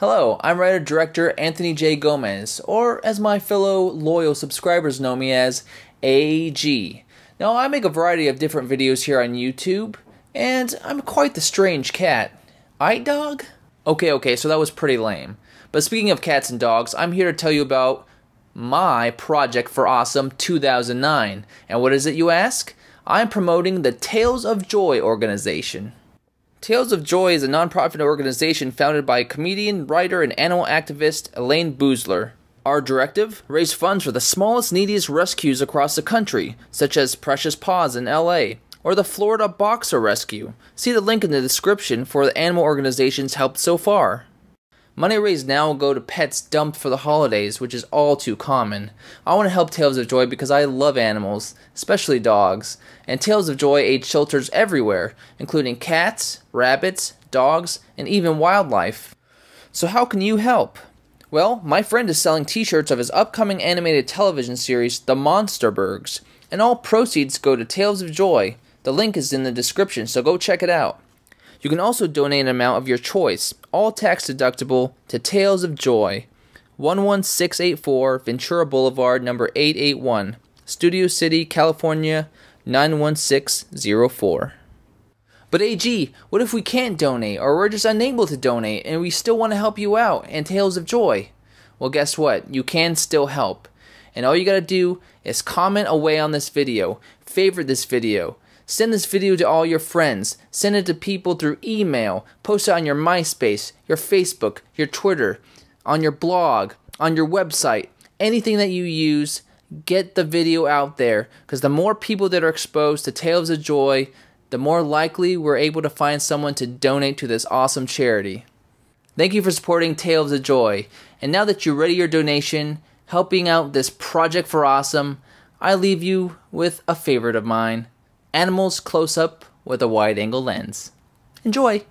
Hello, I'm writer-director Anthony J. Gomez, or as my fellow loyal subscribers know me as, AG. Now, I make a variety of different videos here on YouTube, and I'm quite the strange cat. Right, dog? Okay, so that was pretty lame. But speaking of cats and dogs, I'm here to tell you about my Project for Awesome 2009. And what is it, you ask? I'm promoting the Tails of Joy organization. Tails of Joy is a nonprofit organization founded by comedian, writer, and animal activist Elaine Boosler. Our directive? Raise funds for the smallest, neediest rescues across the country, such as Precious Paws in LA, or the Florida Boxer Rescue. See the link in the description for the animal organizations helped so far. Money raised now will go to pets dumped for the holidays, which is all too common. I want to help Tails of Joy because I love animals, especially dogs, and Tails of Joy aids shelters everywhere, including cats, rabbits, dogs, and even wildlife. So how can you help? Well, my friend is selling t-shirts of his upcoming animated television series, The Monsterburgs, and all proceeds go to Tails of Joy. The link is in the description, so go check it out. You can also donate an amount of your choice, all tax-deductible, to Tails of Joy, 11684 Ventura Boulevard, number 881, Studio City, California, 91604. But AG, what if we can't donate, or we're just unable to donate, and we still want to help you out and Tails of Joy? Well, guess what? You can still help. And all you gotta do is comment away on this video, favorite this video, send this video to all your friends, send it to people through email, post it on your MySpace, your Facebook, your Twitter, on your blog, on your website, anything that you use. Get the video out there, because the more people that are exposed to Tails of Joy, the more likely we're able to find someone to donate to this awesome charity. Thank you for supporting Tails of Joy, and now that you ready your donation, helping out this Project for Awesome, I leave you with a favorite of mine, Animals Close Up with a Wide Angle Lens. Enjoy!